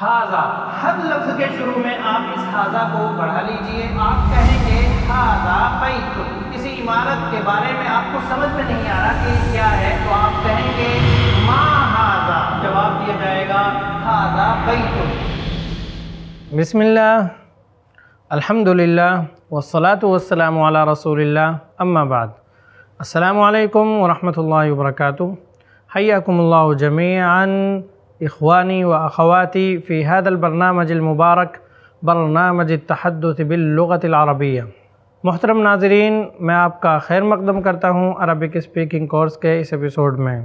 हाजा, हर लफ्ज के शुरू में आप इस हाजा को बढ़ा लीजिए। आप कहेंगे हाजा बैतु। किसी इमारत के बारे में आपको समझ में नहीं आ रहा कि क्या है, तो आप कहेंगे मा हाजा। जवाब दिया जाएगा हाजा बैतु। बिस्मिल्लाह, अल्हम्दुलिल्लाह, वस्सलातु वस्सलामु अला रसूलिल्लाह, अम्मा बाद। अस्सलामु अलैकुम वरहमतुल्लाहि वबरकातुहु। हय्याकुमुल्लाहु जमीअन इखवानी व अखवाती फ़ी हादल बरनामज मुबारक बरनामज तहद्दुस बिल्लुग़तिल अरबिय्या। मोहतरम नाज़रीन, मैं आपका खैर मकदम करता हूँ अरबिक स्पीकिंग कोर्स के इस एपिसोड में।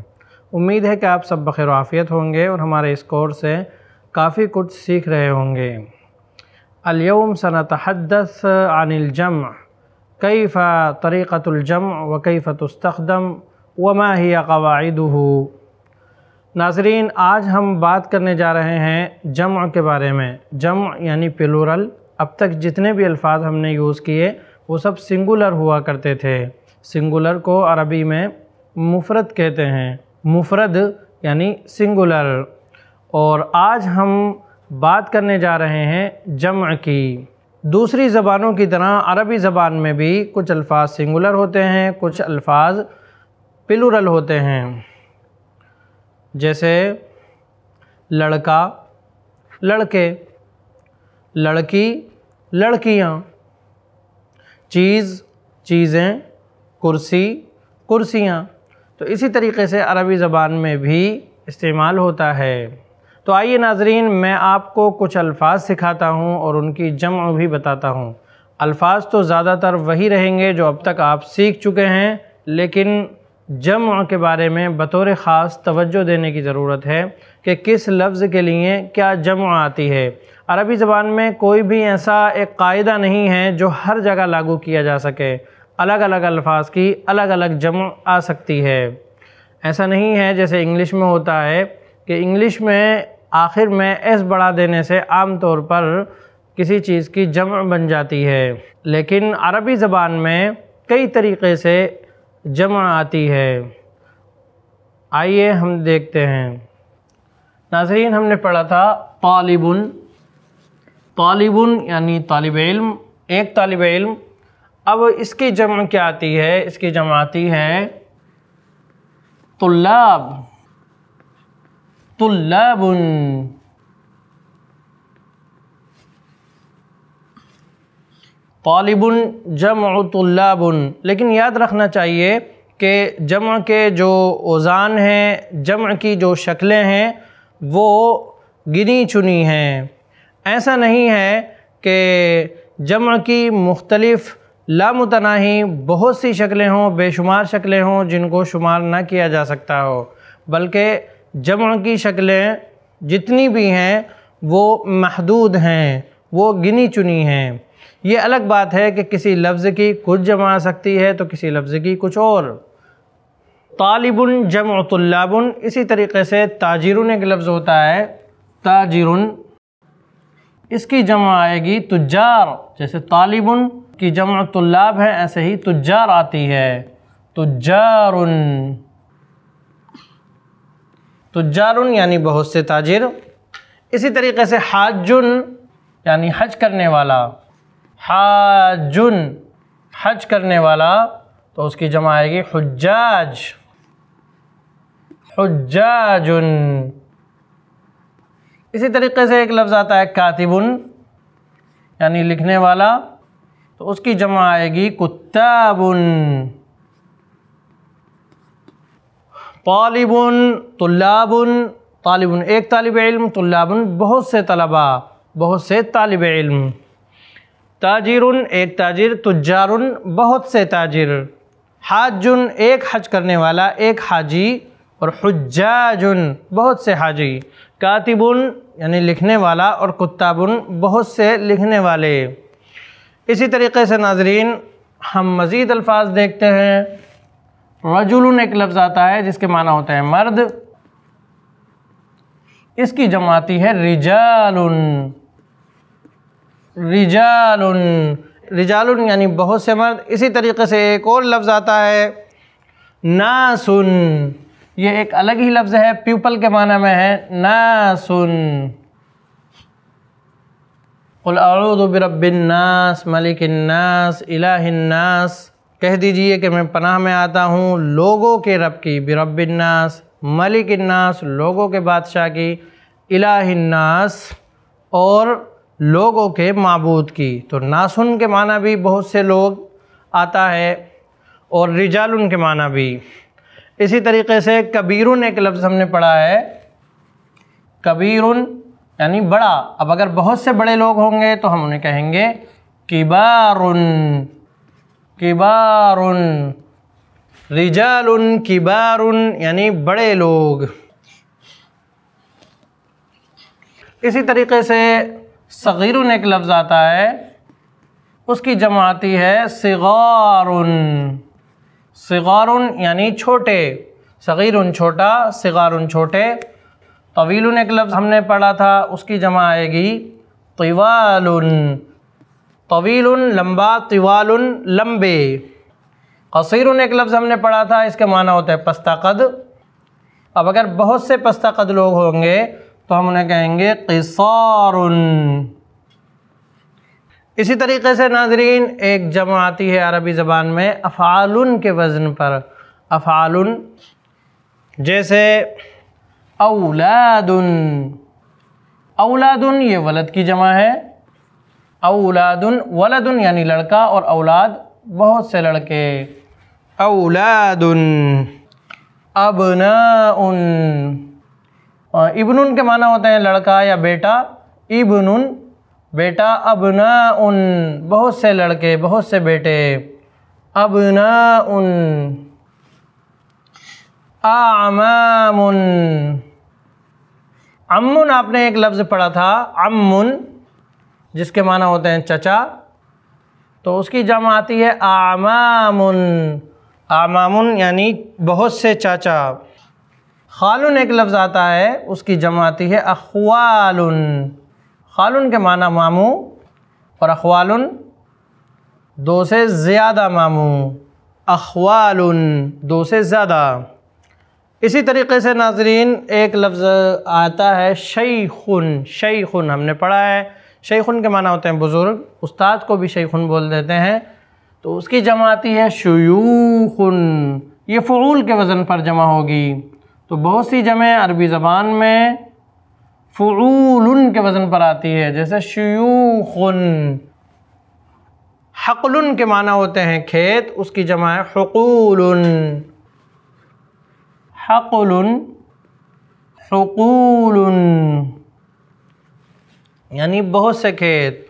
उम्मीद है कि आप सब बखैर आफ़ियत होंगे और हमारे इस कोर्स से काफ़ी कुछ सीख रहे होंगे। अल्यौम सनतहद्दस अनिल जम्अ, कैफ़ा तरीक़तुल जम्अ व कैफ़ा तुस्तख़दम व मा हिय क़वाइदुहु। नाज़रीन, आज हम बात करने जा रहे हैं जम्अ के बारे में। जम्अ यानी प्लूरल। अब तक जितने भी अल्फाज हमने यूज़ किए वो सब सिंगुलर हुआ करते थे। सिंगुलर को अरबी में मुफ़रद कहते हैं, मुफ़रद यानी सिंगुलर। और आज हम बात करने जा रहे हैं जम्अ की। दूसरी ज़बानों की तरह अरबी ज़बान में भी कुछ अल्फाज सिंगुलर होते हैं, कुछ अल्फाज प्लूरल होते हैं। जैसे लड़का, लड़के, लड़की, लड़कियाँ, चीज़, चीज़ें, कुर्सी, कुर्सियाँ। तो इसी तरीके से अरबी ज़बान में भी इस्तेमाल होता है। तो आइए नाज़रीन, मैं आपको कुछ अल्फाज सिखाता हूँ और उनकी जम्अ भी बताता हूँ। अल्फाज तो ज़्यादातर वही रहेंगे जो अब तक आप सीख चुके हैं, लेकिन जम्अ के बारे में बतौर ख़ास तवज्जो देने की ज़रूरत है कि किस लफ्ज़ के लिए क्या जम्अ आती है। अरबी ज़बान में कोई भी ऐसा एक कायदा नहीं है जो हर जगह लागू किया जा सके। अलग अलग अल्फाज की अलग अलग जम्अ आ सकती है। ऐसा नहीं है जैसे इंग्लिश में होता है कि इंग्लिश में आखिर में एस बढ़ा देने से आम तौर पर किसी चीज़ की जम्अ बन जाती है, लेकिन अरबी ज़बान में कई तरीक़े से जम्अ आती है। आइए हम देखते हैं। नाज़रीन, हमने पढ़ा था तालिबुन। तालिबुन यानी तालिब इल्म, एक तालिब इल्म। अब इसकी जम्अ क्या आती है? इसकी जम्अ आती है तुल्लाब, तुल्लाबुन। तालिबुन जम्अ तुल्लाबुन। लेकिन याद रखना चाहिए कि जम्अ के जो औज़ान हैं, जम्अ की जो शक्लें हैं, वो गिनी चुनी हैं। ऐसा नहीं है कि जम्अ की मुख्तलिफ़ लामुतनाही बहुत सी शक्लें हों, बेशुमार शक्लें हों जिनको शुमार ना किया जा सकता हो, बल्कि जम्अ की शक्लें जितनी भी हैं वो महदूद हैं, वो गिनी चुनी हैं। ये अलग बात है कि किसी लफ्ज़ की कुछ जम्अ आ सकती है तो किसी लफ्ज़ की कुछ और। तालिबुन जम्अ तुल्लाबुन। इसी तरीके से ताजिरुन एक लफ्ज़ होता है, ताजिरुन। इसकी जम्अ आएगी तुज्जार। जैसे तालिबुन की जम्अ तुल्लाब है, ऐसे ही तुज्जार आती है, तुज्जारुन। तुज्जारुन यानी बहुत से ताजिर। इसी तरीके से हाजुन यानी हज करने वाला, हाजुन हज करने वाला, तो उसकी जम्अ आएगी हुज्जाज, हुज्जाजुन। इसी तरीके से एक लफ्ज़ आता है कातिबुन यानी लिखने वाला, तो उसकी जम्अ आएगी कुत्ताबुन। तालिबुन तुल्लाबुन, तालिबुन एक तालिब इल्म, तुल्लाबुन बहुत से तलबा, बहुत से तालिब इल्म। ताजिरुन एक ताजिर, तुज्जारुन बहुत से ताजिर। हाजुन एक हज करने वाला, एक हाजी, और हुज्जाजुन बहुत से हाजी। कातिबुन यानी लिखने वाला, और कुत्ताबुन बहुत से लिखने वाले। इसी तरीके से नाजरीन हम मज़ीद अल्फाज देखते हैं। रजुलुन एक लफ्ज़ आता है जिसके माना होता है मर्द। इसकी जम्अ आती है रिजालुन, रिजालुन, रिजालुन यानी बहुत से मर्द। इसी तरीके से एक और लफ्ज़ आता है नासुन। ये एक अलग ही लफ्ज़ है, पीपल के माना में है नासुन। कुल औदु बिरब्बिन्नास, मलिकिन्नास, इलाहिन्नास। कह दीजिए कि मैं पनाह में आता हूँ लोगों के रब की, बिरब्बिन्नास, मलिकिन्नास, लोगों के बादशाह की, इलाहिन्नास और लोगों के माबूद की। तो नासुन के माना भी बहुत से लोग आता है और रिजालुन के माना भी। इसी तरीके से कबीरुन एक लफ्ज़ हमने पढ़ा है, कबीरुन यानी बड़ा। अब अगर बहुत से बड़े लोग होंगे तो हम उन्हें कहेंगे किबारुन, किबारुन। रिजालुन किबारुन यानी बड़े लोग। इसी तरीके से सगीरुन एक लफ्ज़ आता है, उसकी जमा आती है सिगारुन। सिगारुन यानी छोटे, सगीरुन छोटा, सिगारुन छोटे। तवीलुन एक लफ्ज़ हमने पढ़ा था, उसकी जमा आएगी तिवालुन। तवीलुन लंबा, तिवालुन लंबे। कसीरुन एक लफ्ज़ हमने पढ़ा था, इसका माना होता है पस्ता कद। अब अगर बहुत से पस्ता कद लोग होंगे तो हम उन्हें कहेंगे क़िसारुन। इसी तरीके से नाजरीन एक जमा आती है अरबी ज़बान में अफ़ालुन के वज़न पर, अफ़ालुन। जैसे औलादुन, औलादुन ये वलद की जमा है, औलादुन। वलदुन यानी लड़का और औलाद बहुत से लड़के, औलादुन। अबनाउन, इब्नुन के माना होते हैं लड़का या बेटा, इब्नुन बेटा। अबनाउन बहुत से लड़के, बहुत से बेटे, अबनाउन। आमामुन, अम्मुन आपने एक लफ्ज़ पढ़ा था अम्मुन, जिसके माना होते हैं चचा। तो उसकी जमा आती है आमामुन, आमामुन यानी बहुत से चाचा। खालुन एक लफ्ज़ आता है, उसकी जमा आती है अख्वालुन। खालुन के माना मामू और अख्वालुन दो से ज़्यादा मामू, अख्वालुन दो से ज़्यादा। इसी तरीके से नाजरीन एक लफ्ज़ आता है शैखुन। शैखुन हमने पढ़ा है, शैखुन के माना होते हैं बुज़ुर्ग, उस्ताद को भी शैखुन बोल देते हैं। तो उसकी जमा आती है शुयूखुन, ये फ़ुऊल के वज़न पर जमा होगी। तो बहुत सी जमें अरबी ज़बान में फ़ुऊलुन के वज़न पर आती है, जैसे शुयूखुन। हक़लुन के माना होते हैं खेत, उसकी जमा है हुक़ूलुन, हक़ुलुन, हुक़ूलुन यानी बहुत से खेत।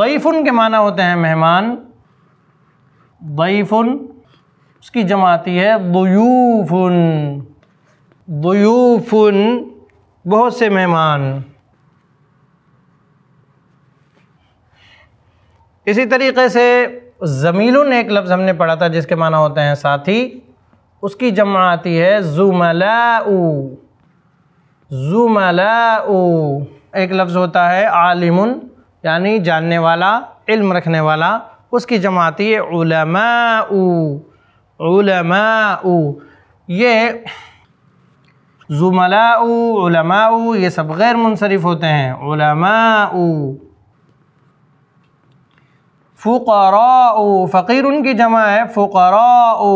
दैफ़ुन के माना होते हैं मेहमान, दैफ़ुन, उसकी जमा आती है दुयूफ़ुन, दुयूफ़ुन बहुत से मेहमान। इसी तरीके से ज़मीलुन एक लफ्ज़ हमने पढ़ा था, जिसके माना होते हैं साथी, उसकी जमा आती है ज़ुमलाउ, ज़ुमलाउ। एक लफ्ज़ होता है आलिमुन यानी जानने वाला, इल्म रखने वाला, उसकी जमा आती है उलमाउ, उलमाउ। ये ज़ुमलाउ, उलमाउ ये सब गैर मुनसरिफ होते हैं, उलमाउ। फ़ुक़राउ, फ़क़ीर उनकी जमा है फ़ुक़राउ,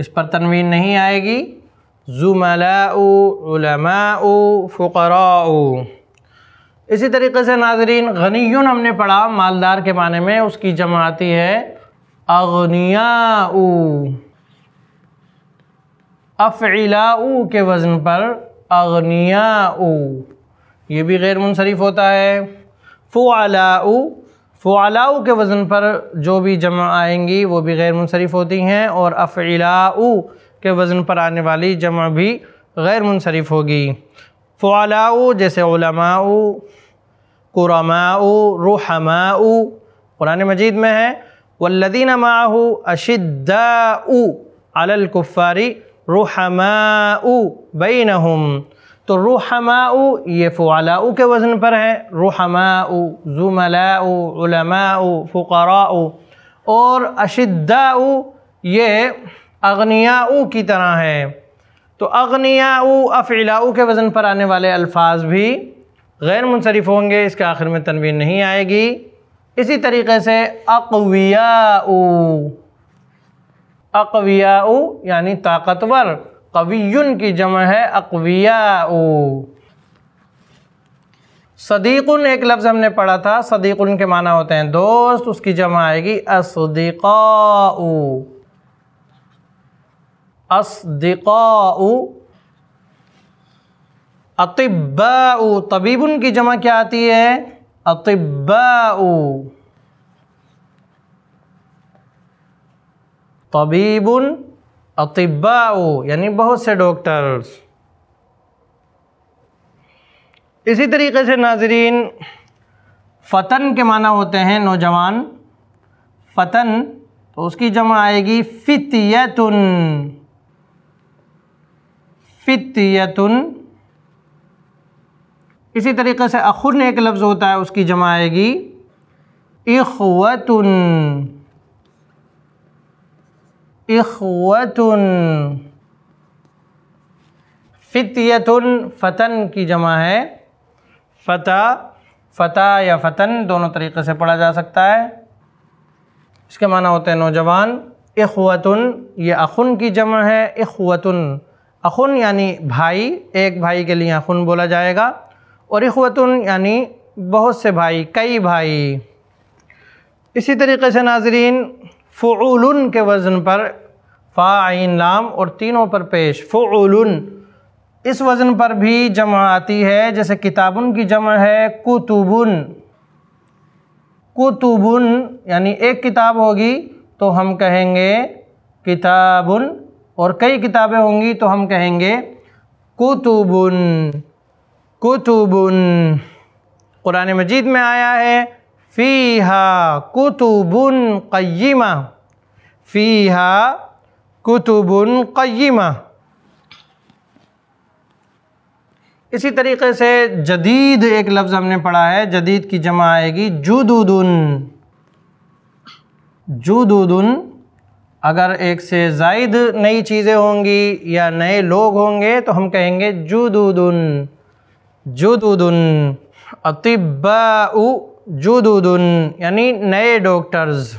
इस पर तनवीन नहीं आएगी। ज़ुमलाउ, उलमाउ, फ़ुक़राउ। इसी तरीके से नाजरीन गनीयुन हमने पढ़ा मालदार के माने में, उसकी जमा आती है अगनियाउ, अफ़इलाउ के वज़न पर अगनियाउ, ये भी गैर मुनसरिफ होता है। फ़ुअलाउ, फ़ुअलाउ के वज़न पर जो भी जमा आएंगी वो भी गैर मुनसरिफ होती हैं, और अफ़इलाउ के वज़न पर आने वाली जमा भी गैर मुनसरिफ होगी। फ़ुअलाउ जैसे उलमाउ, कुरमाउ, रुहमाउ कुरान मजीद में है। वल्लज़ीना माअहू अशिद्दाउ अलल कुफ़्फ़ारी रुहमाउ बैनहुम। तो रुहमाउ ये फ़ुअलाउ के वज़न पर है, रुहमाउ, ज़ुमलाउ, उलमाउ, फ़ुक़राउ। और अशिद्दाउ ये अगनियाउ की तरह है, तो अगनियाऊ अफ़िलाऊ के वज़न पर आने वाले अल्फाज भी गैर मुनसरिफ होंगे, इसके आखिर में तनवीन नहीं आएगी। इसी तरीके से अक़वियाऊ, अक़वियाऊ यानी ताकतवर, क़वियुन की जमा है अक़वियाऊ। सदीक़ुन एक लफ्ज़ हमने पढ़ा था, सदीक़ुन के माना होते हैं दोस्त, उसकी जमा आएगी असदिक़ाऊ, असदिक़ाऊ। अतिब्बाऊ, तबीबुन की जमा क्या आती है? अतिब्बाऊ। तबीबुन अतिब्बाऊ यानी बहुत से डॉक्टर्स। इसी तरीके से नाजरीन फ़तन के माना होते हैं नौजवान, फ़तन तो उसकी जमा आएगी फ़ितियतुन, फ़ितियतुन। इसी तरीके से अख़ुन एक लफ्ज़ होता है, उसकी जमा आएगी इख़्वतुन, इख़्वतुन। फ़ितियतुन फ़तन की जमा है फ़ता, फ़ता या फ़तन दोनों तरीक़े से पढ़ा जा सकता है, इसके माना होते हैं नौजवान। इख़्वतुन ये अख़ुन की जमा है इख़्वतुन, अख़ुन यानी भाई, एक भाई के लिए अख़ुन बोला जाएगा, और इख़्वतुन यानी बहुत से भाई, कई भाई। इसी तरीके से नाजरीन फ़ुऊलुन के वज़न पर फ़ा आइन लाम और तीनों पर पेश फ़ुऊलुन, इस वज़न पर भी जमा आती है, जैसे किताबुन की जमा है कुतुबुन, कुतुबुन यानी एक किताब होगी तो हम कहेंगे किताबुन, और कई किताबें होंगी तो हम कहेंगे कुतुबुन, कुतुबुन। कुरान मजीद में आया है फ़ीहा कुतुबुन क़य्यिमा, फ़ीहा कुतुबुन क़य्यिमा। इसी तरीके से जदीद एक लफ्ज़ हमने पढ़ा है, जदीद की जमा आएगी जुदूदुन, जुदूदुन। अगर एक से ज़ायद नई चीज़ें होंगी या नए लोग होंगे तो हम कहेंगे जुदूदुन, जुदूदुन। अतिब्बाउ जुदूदुन यानी नए डॉक्टर्स।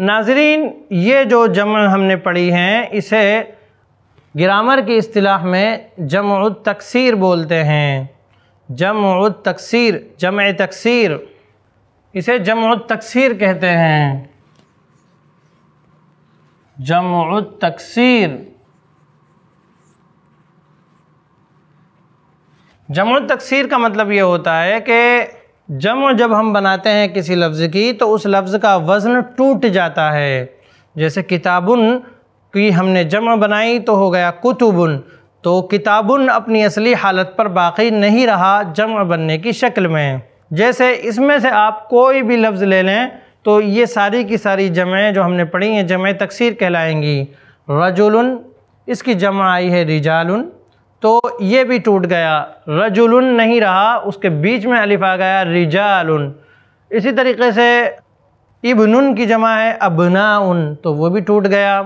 नाजरीन ये जो जमा हमने पढ़ी हैं इसे ग्रामर की इस्तिलाह में जम्उत तकसीर बोलते हैं, जम्उत तकसीर, जम्ए तकसीर, इसे जम्उत तकसीर कहते हैं, जम्उत तकसीर। जम्उत तकसीर का मतलब ये होता है कि जम्उ जब हम बनाते हैं किसी लफ्ज़ की तो उस लफ्ज़ का वज़न टूट जाता है, जैसे किताबुन कि हमने जमा बनाई तो हो गया कुतुबुन, तो किताबुन अपनी असली हालत पर बाकी नहीं रहा जमा बनने की शक्ल में। जैसे इसमें से आप कोई भी लफ्ज़ ले लें तो ये सारी की सारी जमाएँ जो हमने पढ़ी हैं जमाएँ तकसीर कहलाएंगी। रजुलन, इसकी जमा आई है रिजालुन, तो ये भी टूट गया, रजुलन नहीं रहा, उसके बीच में अलिफ आ गया रिजालुन। इसी तरीके से इब्नुन की जमा है अबनाउन, तो वो भी टूट गया।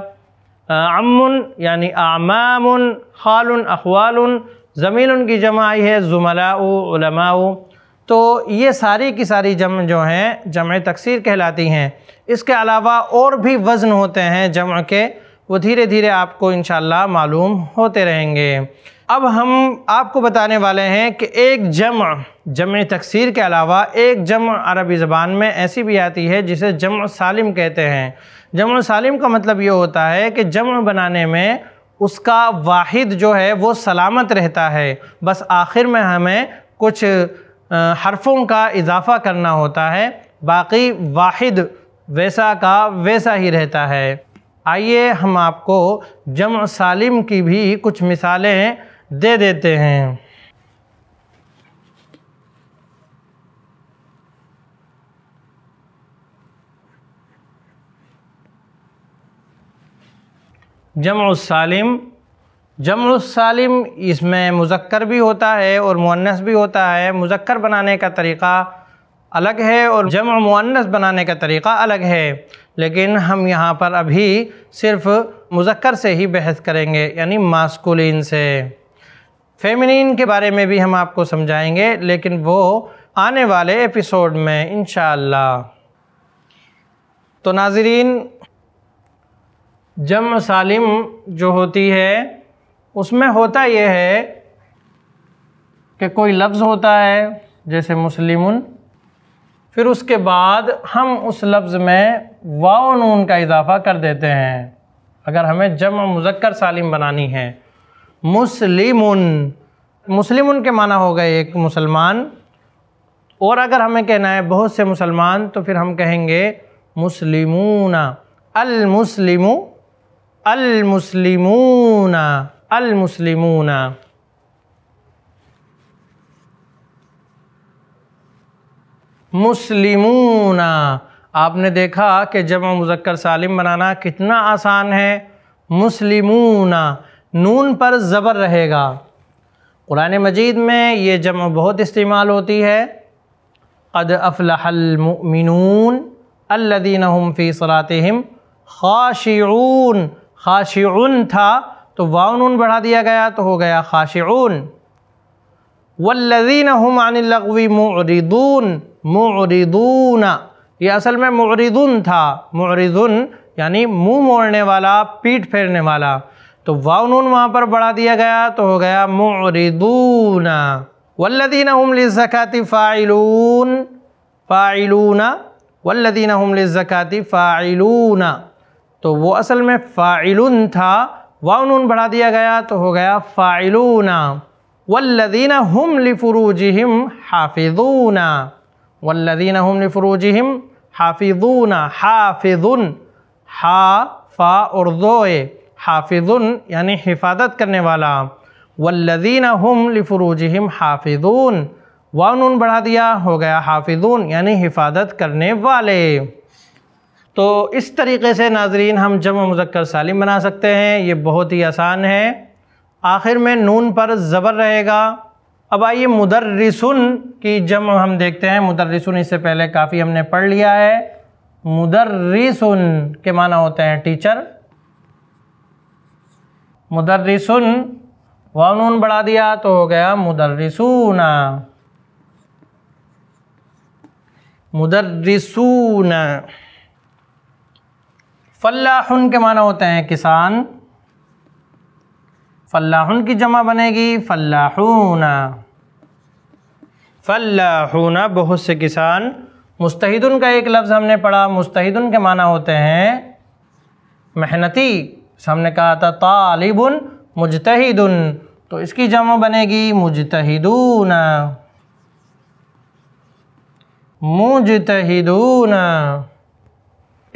अम्मुन यानी आमामुन, खालुन अखवालुन। ज़मीलुन की जमा आई है ज़ुमलाउ, उलमाउ। तो ये सारी की सारी जम जो हैं जम तकसीर कहलाती हैं। इसके अलावा और भी वज़न होते हैं जम के, वो धीरे धीरे आपको इंशाल्लाह मालूम होते रहेंगे। अब हम आपको बताने वाले हैं कि एक जम, जम तकसीर के अलावा एक जम अरबी ज़बान में ऐसी भी आती है जिसे जम सालिम कहते हैं। जम सालिम का मतलब ये होता है कि जम बनाने में उसका वाहिद जो है वो सलामत रहता है, बस आखिर में हमें कुछ हरफ़ों का इजाफ़ा करना होता है, बाकी वाहिद वैसा का वैसा ही रहता है। आइए हम आपको जम सालिम की भी कुछ मिसालें दे देते हैं। जम्उ सालिम, जम्उ सालिम इसमें मुज़क्कर भी होता है और मुअन्नस भी होता है। मुज़क्कर बनाने का तरीक़ा अलग है और जम्अ मुअन्नस बनाने का तरीक़ा अलग है, लेकिन हम यहाँ पर अभी सिर्फ़ मुज़क्कर से ही बहस करेंगे, यानी मास्कुलिन से। फ़ेमिनिन के बारे में भी हम आपको समझाएंगे, लेकिन वो आने वाले एपिसोड में इंशाअल्लाह। तो नाज़रीन, जम्अ सालिम जो होती है उसमें होता यह है कि कोई लफ्ज़ होता है जैसे मुस्लिमुन, फिर उसके बाद हम उस लफ्ज़ में वाव नून का इजाफ़ा कर देते हैं। अगर हमें जम्अ मुज़क्कर सालिम बनानी है, मुस्लिमुन, मुस्लिमुन के माना हो गए एक मुसलमान, और अगर हमें कहना है बहुत से मुसलमान तो फिर हम कहेंगे मुस्लिमूना, अल-मुस्लिमु अल-मुस्लिमूना अल-मुस्लिमूना। मुस्लिमूना, आपने देखा कि जम्अ मुज़क्कर सालिम बनाना कितना आसान है। मुस्लिमूना, नून पर ज़बर रहेगा। कुरान मजीद में ये जम्अ बहुत इस्तेमाल होती है। क़द अफ़्लहल मुमिनून अल्लज़ीना हुम फ़ी सलातिहिम खाशिऊन। खाशिऊन था तो वाव नून बढ़ा दिया गया तो हो गया खाशिऊन। वल्लज़ीना हुम अनिल लग़वी मुअरिदून। मुअरिदून, ये असल में मुअरिदून था। मुअरिदून यानी मुँह मोड़ने वाला, पीठ फेरने वाला, तो वाव नून वहाँ पर बढ़ा दिया गया तो हो गया मुअरिदून। वल्लज़ीना हुम लिज़्ज़काति फ़ाइलून। फ़ाइलून, वल्लज़ीना हुम लिज़्ज़काति फ़ाइलून, तो वो असल में फ़ाइलून था, वाव नून बढ़ा दिया गया तो हो गया फ़ाइलून। वल्लज़ीना हुम लिफ़ुरूजिहिम हाफ़िज़ून। वल्लज़ीना हुम लिफ़ुरूजिहिम हाफ़िज़ून। हाफ़िज़ून, हा फ़ा और ज़ोए, हाफ़िज़ून यानी हिफाजत करने वाला। वल्लज़ीना हुम लिफ़ुरूजिहिम हाफ़िज़ून, वाव नून बढ़ा दिया हो गया हाफ़िज़ून यानी हिफाजत करने वाले। तो इस तरीके से नाज़रीन हम जम्अ मुज़क्कर सालिम बना सकते हैं, ये बहुत ही आसान है। आखिर में नून पर ज़बर रहेगा। अब आइए मुदर्रिसुन की जम्अ हम देखते हैं। मुदर्रिसुन इससे पहले काफ़ी हमने पढ़ लिया है। मुदर्रिसुन के माना होते हैं टीचर। मुदर्रिसुन, वाव नून बढ़ा दिया तो हो गया मुदर्रिसूना। मुदर्रिसूना। फल्लाहुन के माना होते हैं किसान। फल्लाहुन की जमा बनेगी फल्लाहूना। फल्लाहूना, बहुत से किसान। मुस्तहिदुन का एक लफ्ज़ हमने पढ़ा। मुस्तहिदुन के माना होते हैं मेहनती। हमने कहा था तालिबुन मुजतहिदुन, तो इसकी जमा बनेगी मुजतहिदूना। मुजतहिदूना।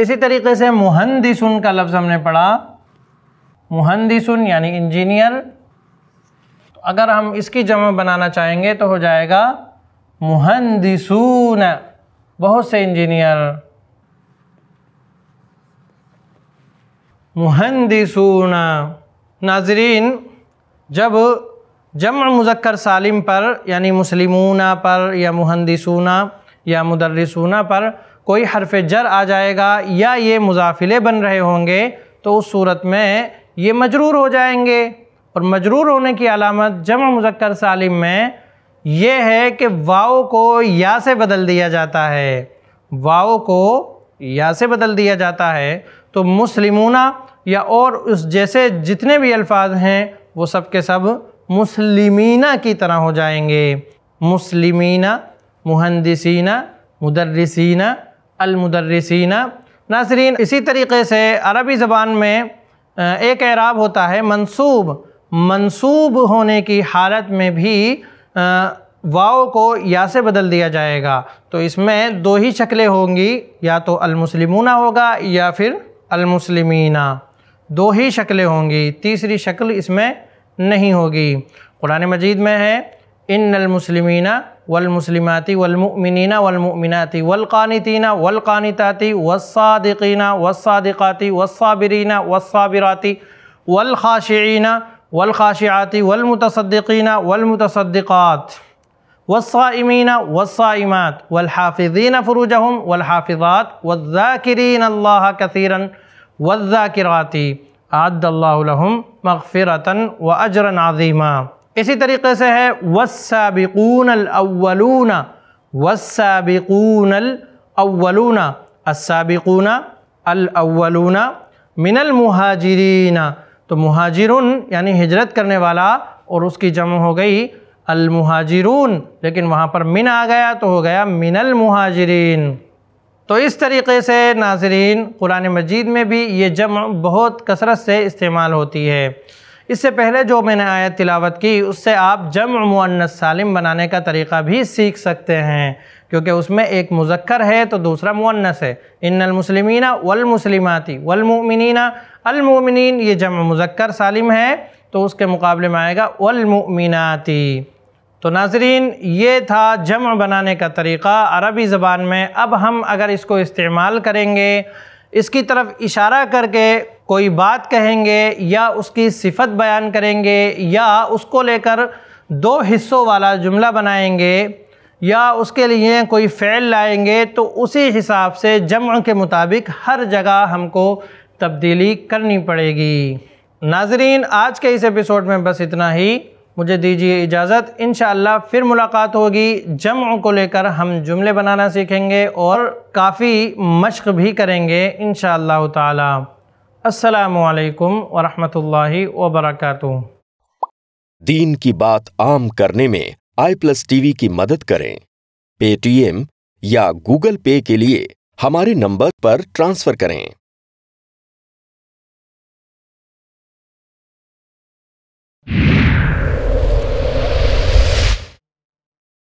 इसी तरीके से मुहंदिसुन का लफ्ज़ हमने पढ़ा। मुहंदिसुन यानी इंजीनियर, तो अगर हम इसकी जमा बनाना चाहेंगे तो हो जाएगा मुहंदिसून, बहुत से इंजीनियर। मुहंदिसून। नाजरीन, जब जम्अ मुज़क्कर सालिम पर यानी मुस्लिमूना पर या मुहंदिसूना या मुदर्रिसूना पर कोई हरफ़ जर आ जाएगा या ये मुज़ाफ़िले बन रहे होंगे तो उस सूरत में ये मजरूर हो जाएंगे। और मजरूर होने की अलामत जम्अ मुज़क्कर सालिम में ये है कि वाव को या से बदल दिया जाता है। वाव को या से बदल दिया जाता है, तो मुस्लिमूना या और उस जैसे जितने भी अल्फाज हैं वो सब के सब मुस्लिमीना की तरह हो जाएंगे। मुस्लिमीना, मुहंदिसीना, मुदर्रिसीना, अलमुदर्रिसीना। नाज़रीन, इसी तरीके से अरबी ज़बान में एक एराब होता है मंसूब। मंसूब होने की हालत में भी वाव को या से बदल दिया जाएगा, तो इसमें दो ही शक्लें होंगी, या तो अलमुस्लिमूना होगा या फिर अलमुस्लिमीना, दो ही शक्लें होंगी, तीसरी शक्ल इसमें नहीं होगी। कुरान मजीद में है इन्नल मुस्लिमीना वलमुस्लिमाती वलमुमिनीना वलमुमिनाती वलक़ानितीना वलक़ानिताती वस्सादिक़ीना वस्सादिक़ाती वस्साबिरीना वस्साबिराती वलख़ाशिईना वलख़ाशिआती वलमुतसद्दिक़ीना वलमुतसद्दिक़ात वस्साइमीन वस्साइमात वल्हाफिज़ीन फ़ुरूजहुम वल्हाफिज़ात वज़्ज़ाकिरीन अल्लाह कसीरन वज़्ज़ाकिराति अद्दल्लाहु लहुम मग़फ़िरतन व अजरन अज़ीमा। इसी तरीके से है वस्साबिक़ूनल अव्वलून वस्साबिक़ूनल अव्वलून अस्साबिक़ून अल अव्वलून मिनल मुहाजिरीन। तो मुहाजिरुन यानी हिजरत करने वाला और उसकी जमा हो गई अल मुहाजिरून, लेकिन वहाँ पर मिन आ गया तो हो गया मिनल मुहाजिरीन। तो इस तरीके से नाज़रीन कुरान मजीद में भी ये जमा बहुत कसरत से इस्तेमाल होती है। इससे पहले जो मैंने आयत तिलावत की उससे आप जम्अ मुअन्नस सालिम बनाने का तरीक़ा भी सीख सकते हैं, क्योंकि उसमें एक मुज़क्कर है तो दूसरा मुअन्नस है। इन्नल मुस्लिमीना वल मुस्लिमाती वल मुमिनीना अल मुमिनीन, ये जम्अ मुज़क्कर सालिम है तो उसके मुकाबले में आएगा वल मुमिनाती। तो नाज़रीन ये था जम्अ बनाने का तरीक़ा अरबी ज़बान में। अब हम अगर इसको इस्तेमाल करेंगे, इसकी तरफ इशारा करके कोई बात कहेंगे या उसकी सिफत बयान करेंगे या उसको लेकर दो हिस्सों वाला जुमला बनाएंगे या उसके लिए कोई फ़ेल लाएंगे, तो उसी हिसाब से जम्अ के मुताबिक हर जगह हमको तब्दीली करनी पड़ेगी। नाज़रीन आज के इस एपिसोड में बस इतना ही, मुझे दीजिए इजाज़त। इंशाअल्लाह फिर मुलाकात होगी। जम्अ को लेकर हम जुमले बनाना सीखेंगे और काफ़ी मशक़ भी करेंगे इंशाअल्लाह ताला। अस्सलामु अलैकुम वरहमतुल्लाहि वबरकातुहू। दीन की बात आम करने में iPlus TV की मदद करें। पेटीएम या गूगल पे के लिए हमारे नंबर पर ट्रांसफ़र करें।